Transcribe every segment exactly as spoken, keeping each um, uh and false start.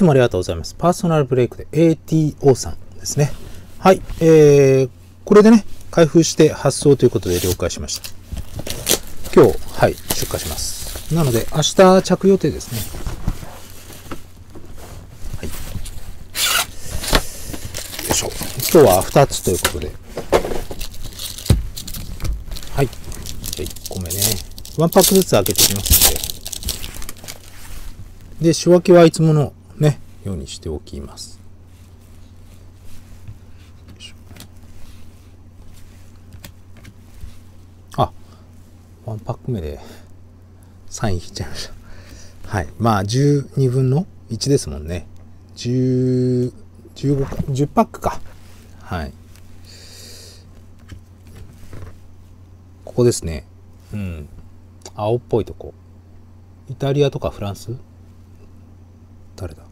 つもありがとうございます。パーソナルブレイクで エーティーオー さんですね。はい。えー、これでね、開封して発送ということで了解しました。今日、はい、出荷します。なので、明日着予定ですね。はい。よいしょ。今日はふたつということで。はい。じゃいっこめね。いちパックずつ開けていきますので。で、仕分けはいつものね、ようにしておきます。あ、いちパックめでサイン引いちゃいました。はい。まあ、じゅうにぶんのいちですもんね。じゅう、じゅうごか、じゅうパックか。はい。ここですね。うん。青っぽいとこ。イタリアとかフランス？誰だ？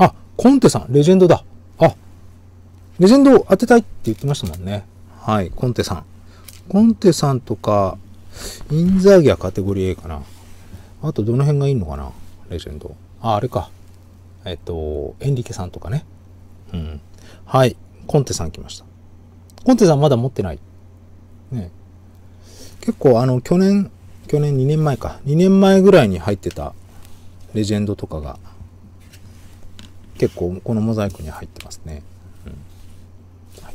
あ、コンテさん、レジェンドだ。あ、レジェンドを当てたいって言ってましたもんね。はい、コンテさん。コンテさんとか、インザーギアカテゴリー エー かな。あと、どの辺がいいのかな、レジェンド。あ、あれか。えっと、エンリケさんとかね。うん。はい、コンテさん来ました。コンテさんまだ持ってない。ね。結構、あの、去年、去年にねんまえか。にねんまえぐらいに入ってた。レジェンドとかが結構このモザイクに入ってますね。うん、はい、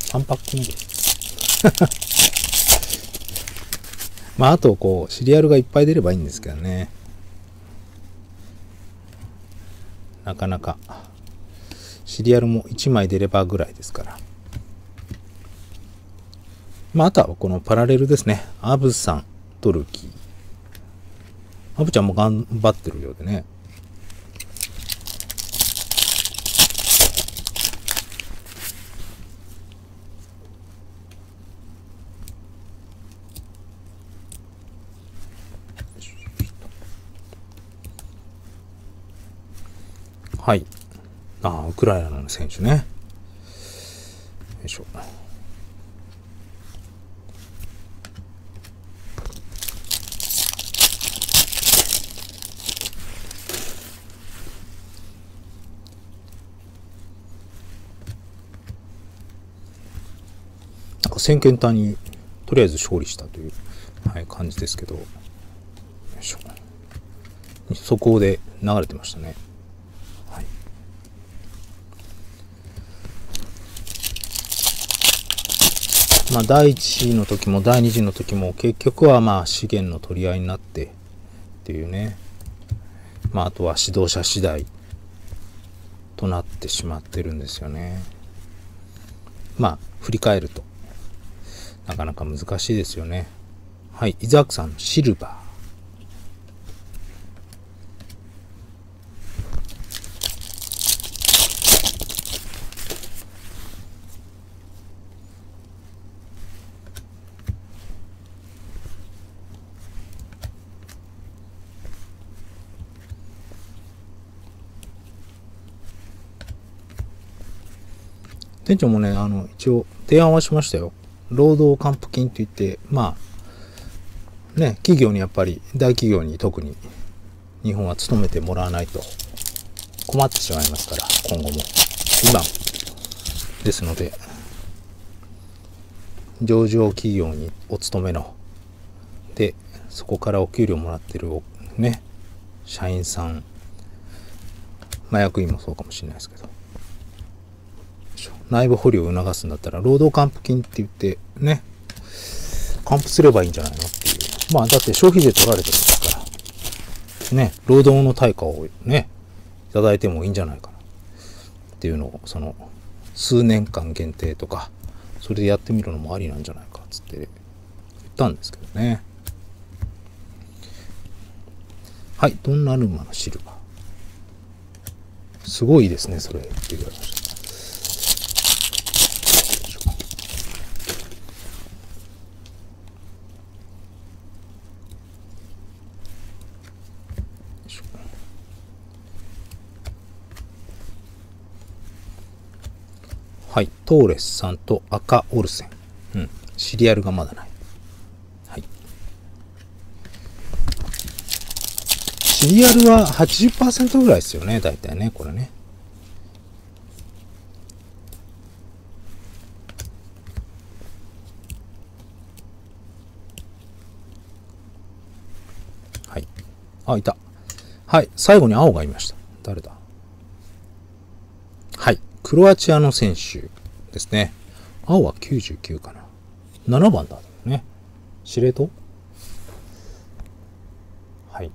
さんパックめです。まああとこうシリアルがいっぱい出ればいいんですけどね。なかなかシリアルもいちまい出ればぐらいですから。まああとはこのパラレルですね。アブさん。トルキー。アブちゃんも頑張ってるようでね。はい。ああ、ウクライナの選手ね。よいしょ。先遣隊にとりあえず勝利したという、はい、感じですけど、よいしょ、速報で流れてましたね。はい、まあだいいちじの時もだいにじの時も結局はまあ資源の取り合いになってっていうね、まあ、あとは指導者次第となってしまってるんですよね。まあ振り返ると。なかなか難しいですよね。はい。イザークさんのシルバー。店長もね、あの、一応提案はしましたよ。労働還付金といって、まあ、ね、企業にやっぱり、大企業に特に日本は勤めてもらわないと困ってしまいますから、今後も。今ですので、上場企業にお勤めの、で、そこからお給料もらってる、ね、社員さん、まあ役員もそうかもしれないですけど、内部保留を促すんだったら、労働還付金って言って、ね、還付すればいいんじゃないのっていう。まあ、だって消費税取られてるんですから、ね、労働の対価をね、いただいてもいいんじゃないかな。っていうのを、その、数年間限定とか、それでやってみるのもありなんじゃないか、つって言ったんですけどね。はい、ドンナルンマのシルバー。すごいですね、それ、って言われました。はい、トーレスさんと赤オルセン。うん、シリアルがまだない。はい。シーアール は はちじゅっパーセント ぐらいですよね、大体ね、これね。はい。あ、いた。はい。最後に青がいました。誰だ？はい。クロアチアの選手ですね。青はきゅうじゅうきゅうかな。ななばんだね。司令塔？はい。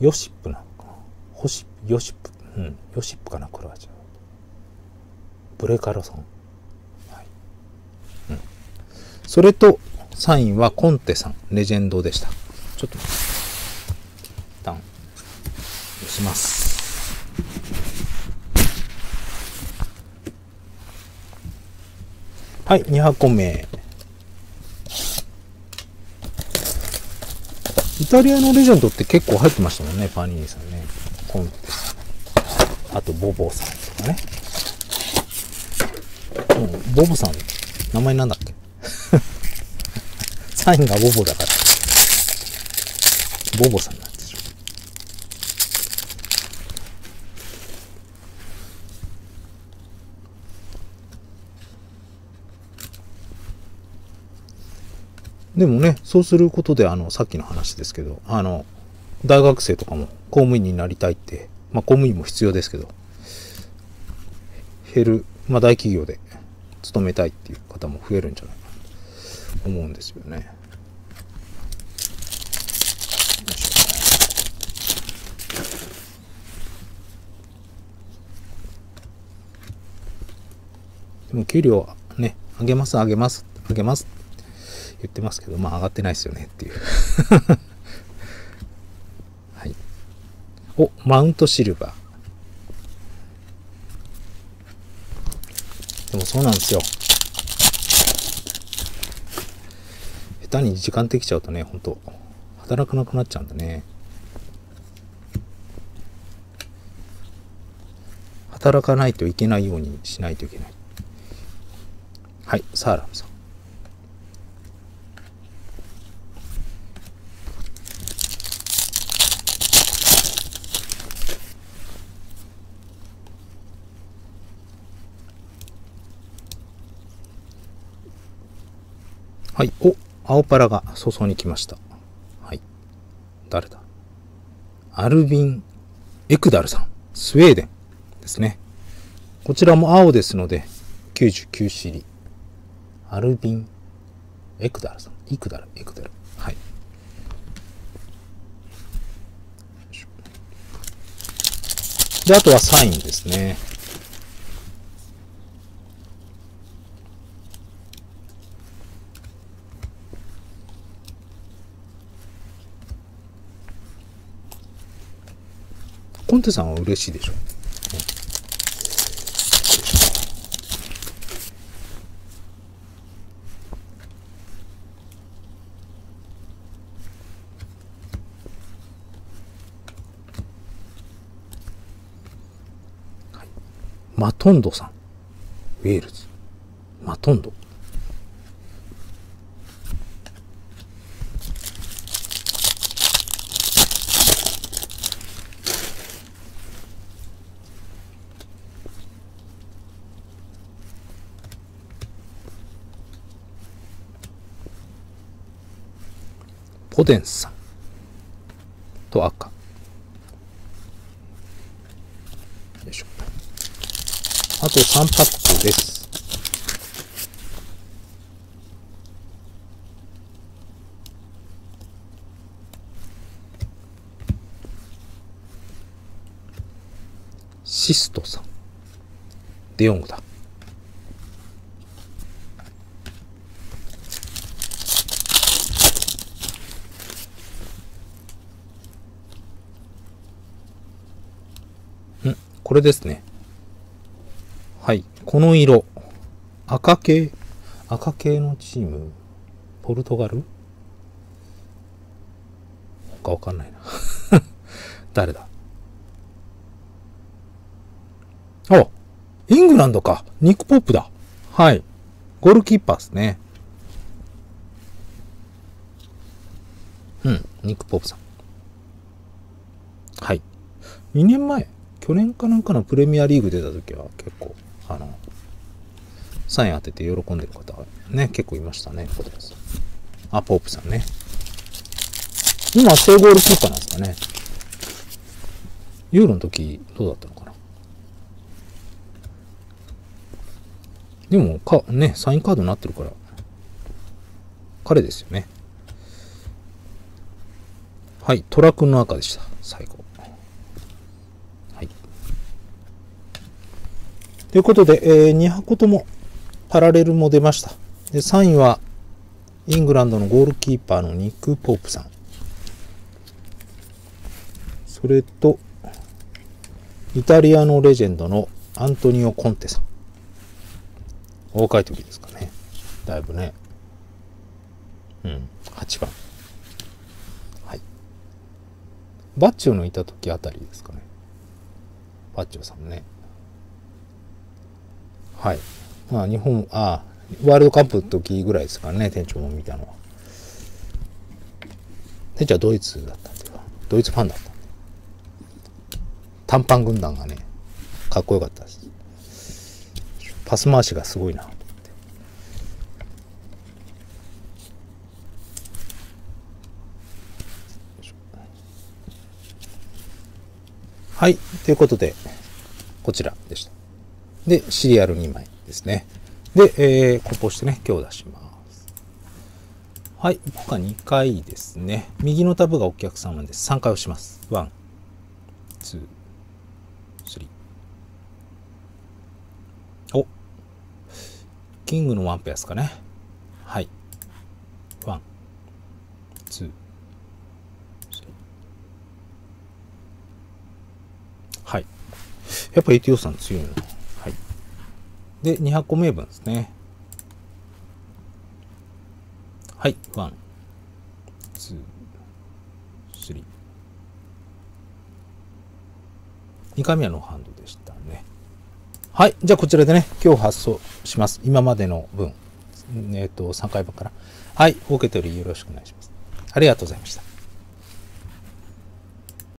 ヨシップなのかな。ホシップ、ヨシップ。うん。ヨシップかな、クロアチア。ブレカロさん。はい。うん。それと、サインはコンテさん。レジェンドでした。ちょっと待って。一旦、押します。はい、にはこめ。イタリアのレジェンドって結構入ってましたもんね、パニーニさんね。コンテさん。あと、ボボさんとかね。うん、ボボさん、名前なんだっけサインがボボだから。ボボさんなんでしょ。でもね、そうすることで、あの、さっきの話ですけど、あの、大学生とかも公務員になりたいって、まあ、公務員も必要ですけど、減る、まあ、大企業で勤めたいっていう方も増えるんじゃないかなと思うんですよね。でも、給料ね、上げます、上げます、上げます。言ってますけど、まあ上がってないですよねっていう、はい、おマウントシルバーでもそうなんですよ。下手に時間できちゃうとね、本当働かなくなっちゃうんだね。働かないといけないようにしないといけない。はい、サーラムさん。はい、お、青パラが早々に来ました。はい。誰だ？アルビン・エクダルさん。スウェーデンですね。こちらも青ですので、きゅうじゅうきゅうシリ。アルビン・エクダルさん。イクダル、エクダル。はい。で、あとはサインですね。コンテさんは嬉しいでしょう。はい、マトンドさん、ウェールズ。マトンド。ポデンスさんと赤でしょ。あとさんパックです。シストさん、デヨングだ。これですね。はい。この色。赤系。赤系のチーム。ポルトガル？なんかわかんないな。誰だ？あ、イングランドか。ニック・ポップだ。はい。ゴールキーパーですね。うん。ニック・ポップさん。にねんまえ、去年かなんかのプレミアリーグ出た時は結構あのサイン当てて喜んでる方がね結構いましたね。ここです。あ、ポープさんね。今正ゴールキーパーなんですかね。ユーロの時どうだったのかな。でもかね、サインカードになってるから彼ですよね。はい、トラックの赤でした。最後。はい。ということで、えー、に箱ともパラレルも出ました。で、さんいはイングランドのゴールキーパーのニック・ポープさん。それと、イタリアのレジェンドのアントニオ・コンテさん。お若い時ですかね。だいぶね。うん、はちばん。はい。バッチョのいた時あたりですかね。バッチョさんね。はい。まあ、日本、ああ、ワールドカップの時ぐらいですからね、店長も見たのは。店長はドイツだったんですよ。ドイツファンだった。短パン軍団がね、かっこよかったです。パス回しがすごいなと思って。はい、ということで、こちらでした。で、シリアルにまいですね。で、えー、梱包してね、今日出します。はい、他にかいですね。右のタブがお客様です。さんかい押します。ワン、ツー、お、キングのワンペアですかね。はい。ワン、ツー、スリー。はい。やっぱ エーティーオー さん強いな。はい。で、に箱名分ですね。はい。ワン、ツー、スリー。にかいめはノーハンドでしたね。はい。じゃあ、こちらでね、今日発送します。今までの分、えっと、さんかいぶんから。はい。お受け取りよろしくお願いします。ありがとうございました。